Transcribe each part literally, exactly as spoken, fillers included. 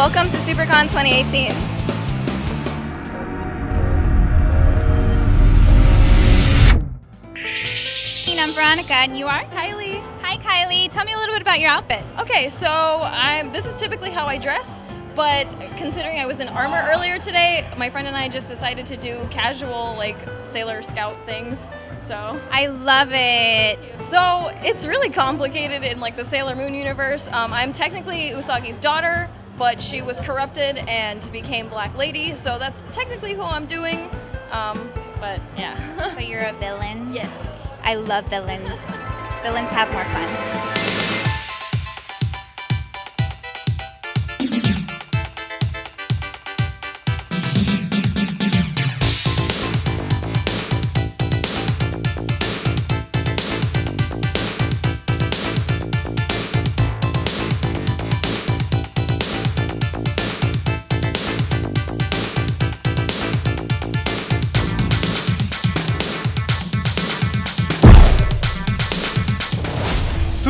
Welcome to Supercon twenty eighteen. I'm Veronica, and you are? Kylie. Hi, Kylie. Tell me a little bit about your outfit. Okay, so I'm, this is typically how I dress, but considering I was in armor earlier today, my friend and I just decided to do casual, like, Sailor Scout things. So I love it. So it's really complicated in like the Sailor Moon universe. Um, I'm technically Usagi's daughter, but she was corrupted and became Black Lady. So that's technically who I'm doing. Um, but yeah. So you're a villain? Yes. I love villains. Villains have more fun.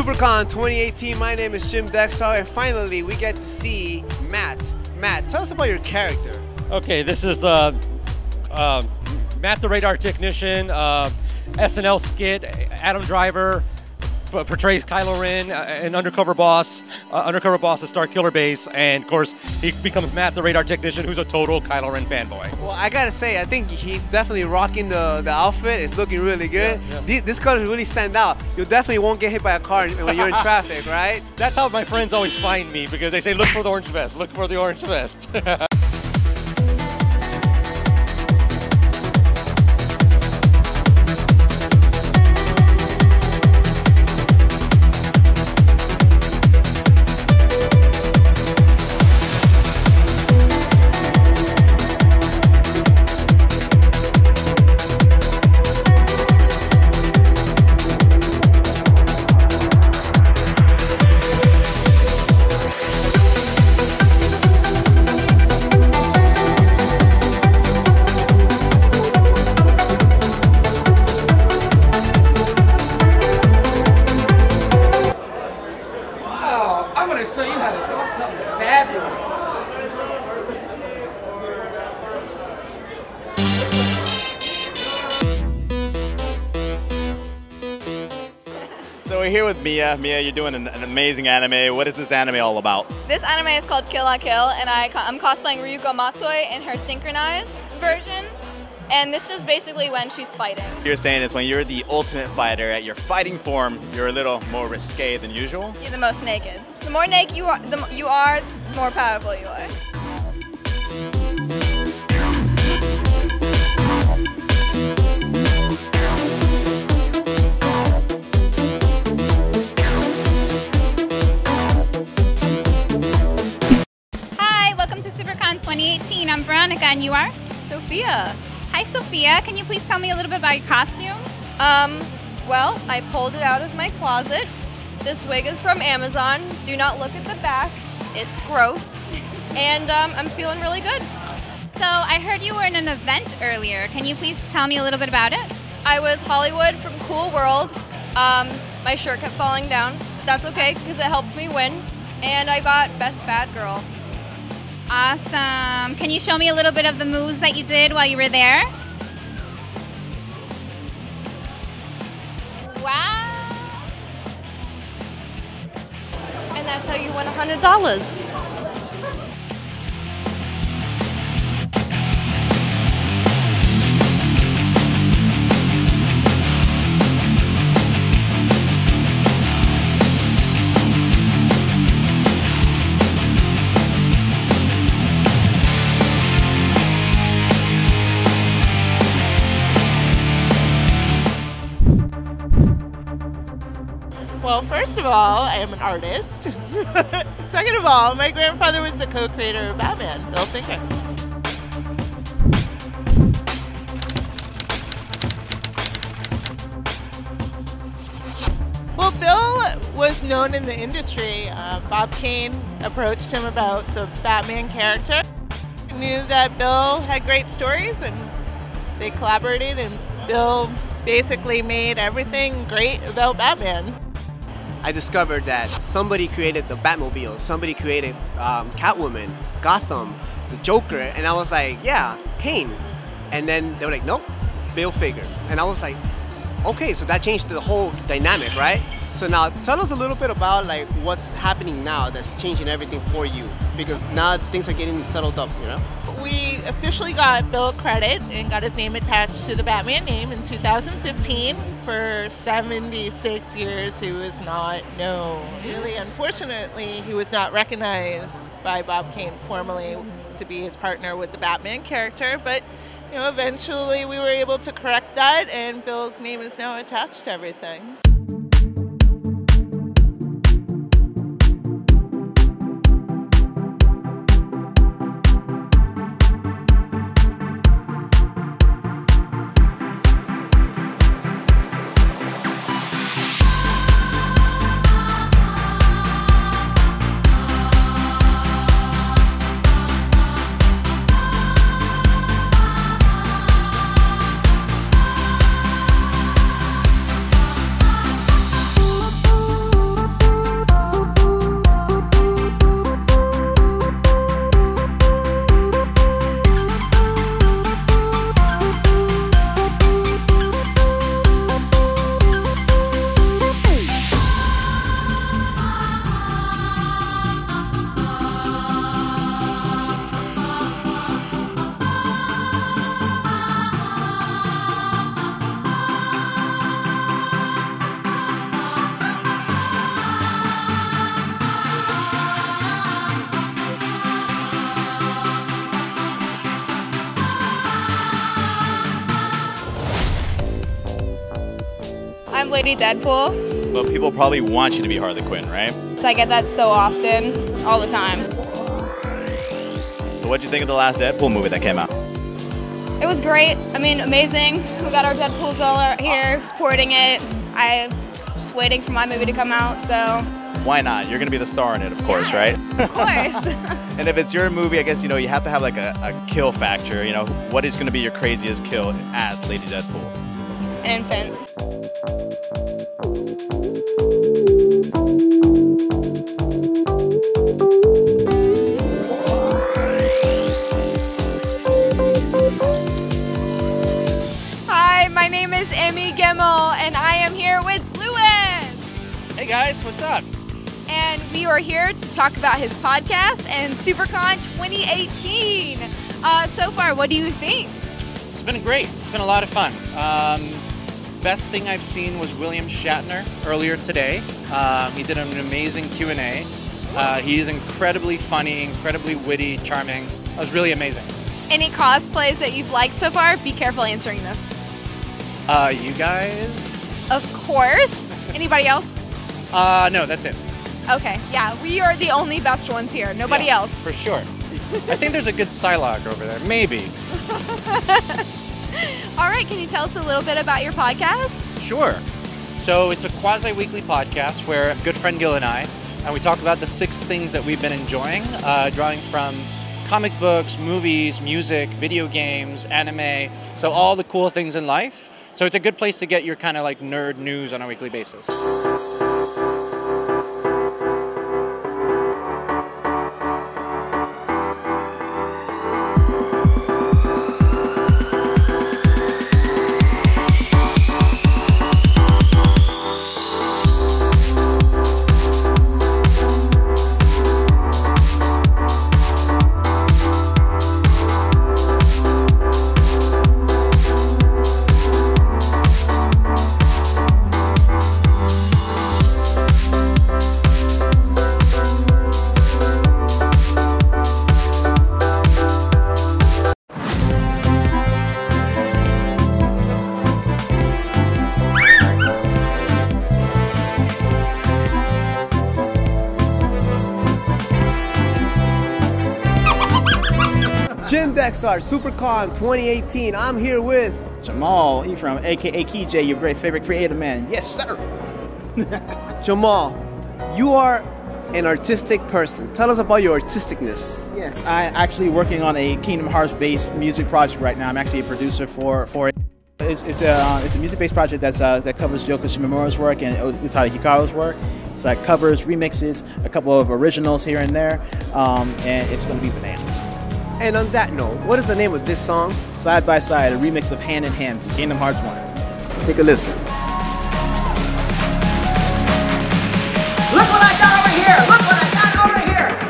Supercon twenty eighteen, my name is Jim Dexar, and finally we get to see Matt. Matt, tell us about your character. Okay, this is uh, uh, Matt the radar technician, uh, S N L skit. Adam Driver portrays Kylo Ren, uh, an undercover boss, uh, undercover boss at Starkiller Base, and of course he becomes Matt the radar technician, who's a total Kylo Ren fanboy. Well, I gotta say, I think he's definitely rocking the, the outfit. It's looking really good. Yeah, yeah. These, this colors really stand out. You definitely won't get hit by a car when you're in traffic, right? That's how my friends always find me, because they say, look for the orange vest, look for the orange vest. So we're here with Mia. Mia, you're doing an, an amazing anime. What is this anime all about? This anime is called Kill la Kill, and I, I'm cosplaying Ryuko Matoi in her synchronized version. And this is basically when she's fighting. You're saying is when you're the ultimate fighter at your fighting form, you're a little more risque than usual? You're the most naked. The more naked you are, the, you are, the more powerful you are. twenty eighteen. I'm Veronica, and you are? Sophia. Hi, Sophia. Can you please tell me a little bit about your costume? Um, well, I pulled it out of my closet. This wig is from Amazon. Do not look at the back. It's gross. And um, I'm feeling really good. So I heard you were in an event earlier. Can you please tell me a little bit about it? I was Hollywood from Cool World. Um, my shirt kept falling down. But that's okay, because it helped me win. And I got Best Bad Girl. Awesome. Can you show me a little bit of the moves that you did while you were there? Wow. And that's how you won one hundred dollars. Well, first of all, I am an artist. Second of all, my grandfather was the co-creator of Batman, Bill Finger. Well, Bill was known in the industry. Uh, Bob Kane approached him about the Batman character. He knew that Bill had great stories, and they collaborated, and Bill basically made everything great about Batman. I discovered that somebody created the Batmobile, somebody created um, Catwoman, Gotham, the Joker, and I was like, yeah, Kane. And then they were like, nope, Bill Finger. And I was like, okay, so that changed the whole dynamic, right? So now tell us a little bit about like what's happening now that's changing everything for you, because now things are getting settled up, you know? We officially got Bill credit and got his name attached to the Batman name in two thousand fifteen. For seventy-six years he was not known. Really, unfortunately, he was not recognized by Bob Kane formally to be his partner with the Batman character, but you know, eventually we were able to correct that, and Bill's name is now attached to everything. Lady Deadpool. But people probably want you to be Harley Quinn, right? So I get that so often, all the time. So what did you think of the last Deadpool movie that came out? It was great. I mean, amazing. We got our Deadpools all out here supporting it. I'm just waiting for my movie to come out, so. Why not? You're going to be the star in it, of course, yeah, right? Of course. And if it's your movie, I guess, you know, you have to have like a, a kill factor. You know, what is going to be your craziest kill as Lady Deadpool? An infant. And I am here with Lewis. Hey guys, what's up? And we are here to talk about his podcast and Supercon twenty eighteen. Uh, so far, what do you think? It's been great. It's been a lot of fun. Um, best thing I've seen was William Shatner earlier today. Um, he did an amazing Q and A. Uh, he is incredibly funny, incredibly witty, charming. It was really amazing. Any cosplays that you've liked so far? Be careful answering this. Uh, you guys? Of course. Anybody else? Uh, no, that's it. Okay, yeah, we are the only best ones here. Nobody yeah, else. For sure. I think there's a good Psylocke over there, maybe. All right, can you tell us a little bit about your podcast? Sure. So it's a quasi-weekly podcast where good friend Gil and I, and we talk about the six things that we've been enjoying, uh, drawing from comic books, movies, music, video games, anime, so all the cool things in life. So it's a good place to get your kind of like nerd news on a weekly basis. Jim Dexar, Supercon twenty eighteen. I'm here with Jamal Ephraim, aka K J, your great favorite creative man. Yes, sir. Jamal, you are an artistic person. Tell us about your artisticness. Yes, I'm actually working on a Kingdom Hearts-based music project right now. I'm actually a producer for for it. it's, it's a uh, it's a music-based project that's uh, that covers Joe Koshimura's work and Utada Hikaru's work. It's like covers, remixes, a couple of originals here and there, um, and it's going to be bananas. And on that note, what is the name of this song? Side by Side, a remix of Hand in Hand, Kingdom Hearts one. Take a listen. Look what I got over here! Look what I got over here!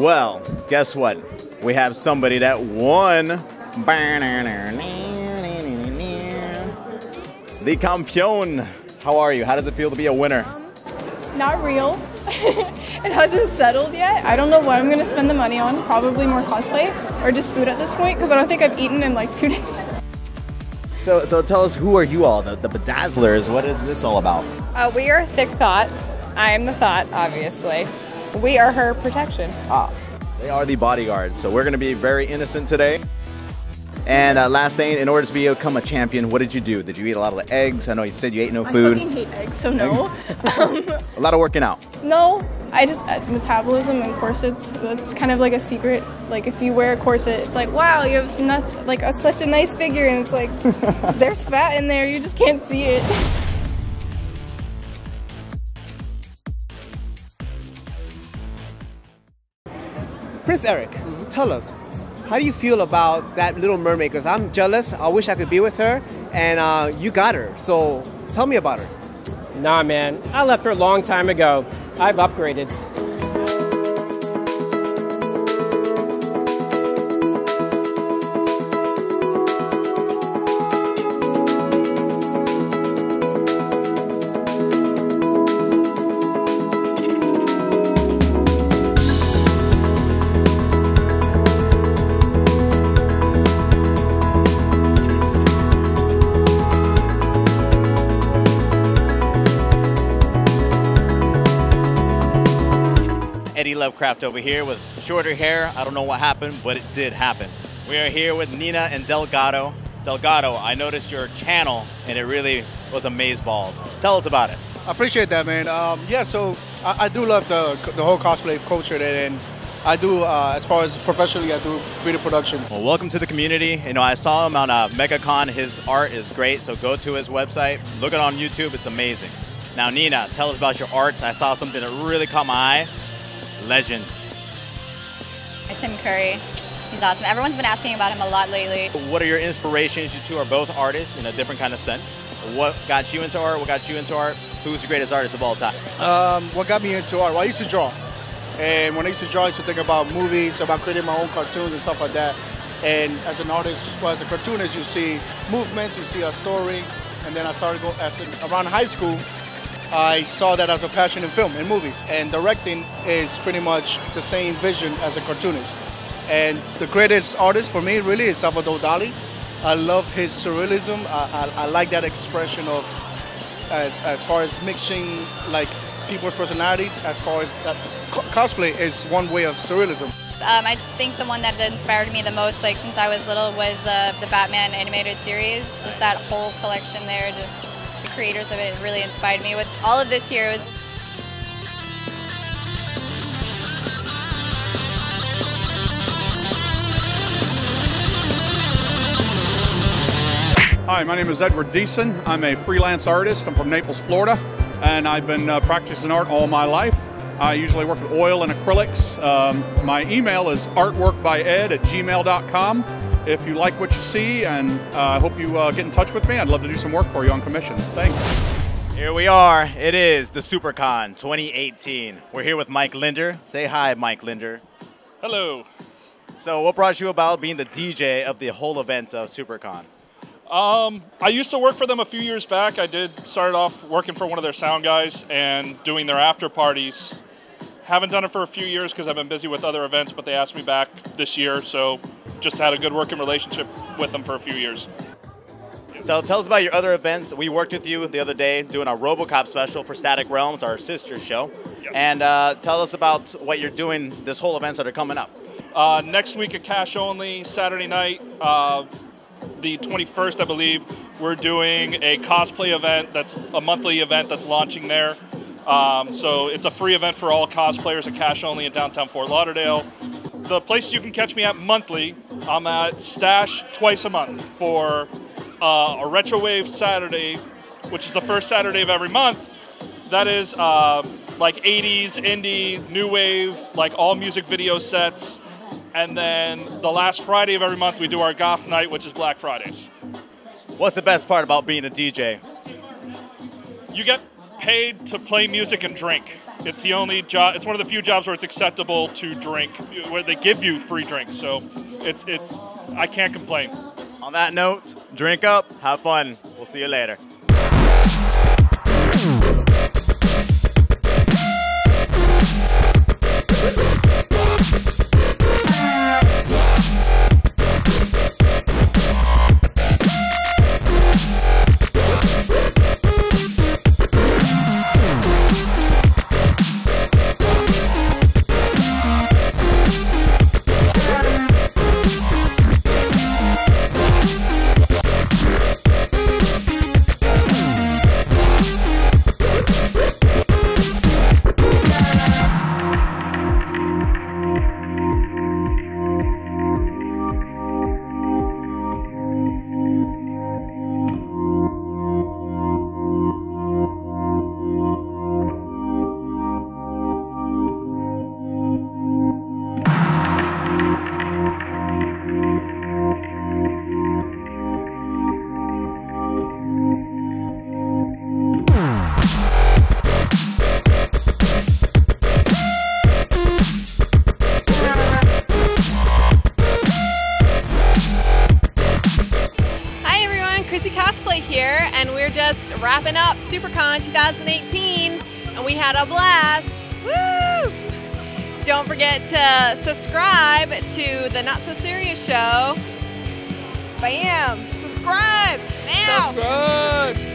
Well, guess what? We have somebody that won the campeon. How are you? How does it feel to be a winner? Not real. It hasn't settled yet. I don't know what I'm going to spend the money on. Probably more cosplay or just food at this point because I don't think I've eaten in like two days. So, so tell us, who are you all? The, the Bedazzlers. What is this all about? Uh, we are Thick Thought. I am the Thought, obviously. We are her protection. Ah, they are the bodyguards, so we're going to be very innocent today. And uh, last thing, in order to become a champion, what did you do? Did you eat a lot of eggs? I know you said you ate no food. I fucking hate eggs, so no. um, a lot of working out. No, I just, uh, metabolism and corsets, that's kind of like a secret. Like if you wear a corset, it's like, wow, you have not, like a, such a nice figure, and it's like, there's fat in there, you just can't see it. Prince Eric, tell us, how do you feel about that Little Mermaid? Because I'm jealous, I wish I could be with her, and uh, you got her, so tell me about her. Nah, man, I left her a long time ago. I've upgraded. Lovecraft over here with shorter hair. I don't know what happened, but it did happen. We are here with Nina and Delgado. Delgado, I noticed your channel, and it really was amazeballs. Tell us about it. I appreciate that, man. Um, yeah, so I, I do love the, the whole cosplay culture, and I do, uh, as far as professionally, I do video production. Well, welcome to the community. You know, I saw him on uh, MegaCon. His art is great, so go to his website. Look it on YouTube. It's amazing. Now, Nina, tell us about your arts. I saw something that really caught my eye. Legend. It's Tim Curry. He's awesome. Everyone's been asking about him a lot lately. What are your inspirations? You two are both artists in a different kind of sense. What got you into art? What got you into art? Who's the greatest artist of all time? Um, what got me into art? Well, I used to draw. And when I used to draw, I used to think about movies, about creating my own cartoons and stuff like that. And as an artist, well, as a cartoonist, you see movements, you see a story. And then I started going, as in, around high school, I saw that as a passion in film and movies. And directing is pretty much the same vision as a cartoonist. And the greatest artist for me really is Salvador Dali. I love his surrealism. I, I, I like that expression of, as, as far as mixing like people's personalities, as far as that, co cosplay is one way of surrealism. Um, I think the one that inspired me the most, like since I was little, was uh, the Batman animated series. Just that whole collection there, just the creators of it really inspired me. With all of this here, it was Hi, my name is Edward Deason. I'm a freelance artist. I'm from Naples, Florida, and I've been uh, practicing art all my life. I usually work with oil and acrylics. Um, my email is artworkbyed at gmail dot com. If you like what you see, and I uh, hope you uh, get in touch with me. I'd love to do some work for you on commission. Thanks. Here we are. It is the Supercon twenty eighteen. We're here with Mike Linder. Say hi, Mike Linder. Hello. So what brought you about being the D J of the whole event of Supercon? Um, I used to work for them a few years back. I did started off working for one of their sound guys and doing their after parties. Haven't done it for a few years because I've been busy with other events, but they asked me back this year, so just had a good working relationship with them for a few years. So tell us about your other events. We worked with you the other day doing a RoboCop special for Static Realms, our sister show. Yep. And uh, tell us about what you're doing, this whole events that are coming up. Uh, next week at Cash Only, Saturday night, uh, the twenty-first, I believe, we're doing a cosplay event that's a monthly event that's launching there. Um, so it's a free event for all cosplayers at Cash Only in downtown Fort Lauderdale. The places you can catch me at monthly, I'm at Stash twice a month for uh, a Retrowave Saturday, which is the first Saturday of every month. That is uh, like eighties, indie, new wave, like all music video sets. And then the last Friday of every month, we do our goth night, which is Black Fridays. What's the best part about being a D J? You get paid to play music and drink. It's the only job. It's one of the few jobs where it's acceptable to drink, where they give you free drinks. So it's it's. I can't complain. On that note, drink up, have fun. We'll see you later. Wrapping up Supercon twenty eighteen, and we had a blast. Woo! Don't forget to subscribe to the Not So Serious Show. Bam! Subscribe now! Subscribe!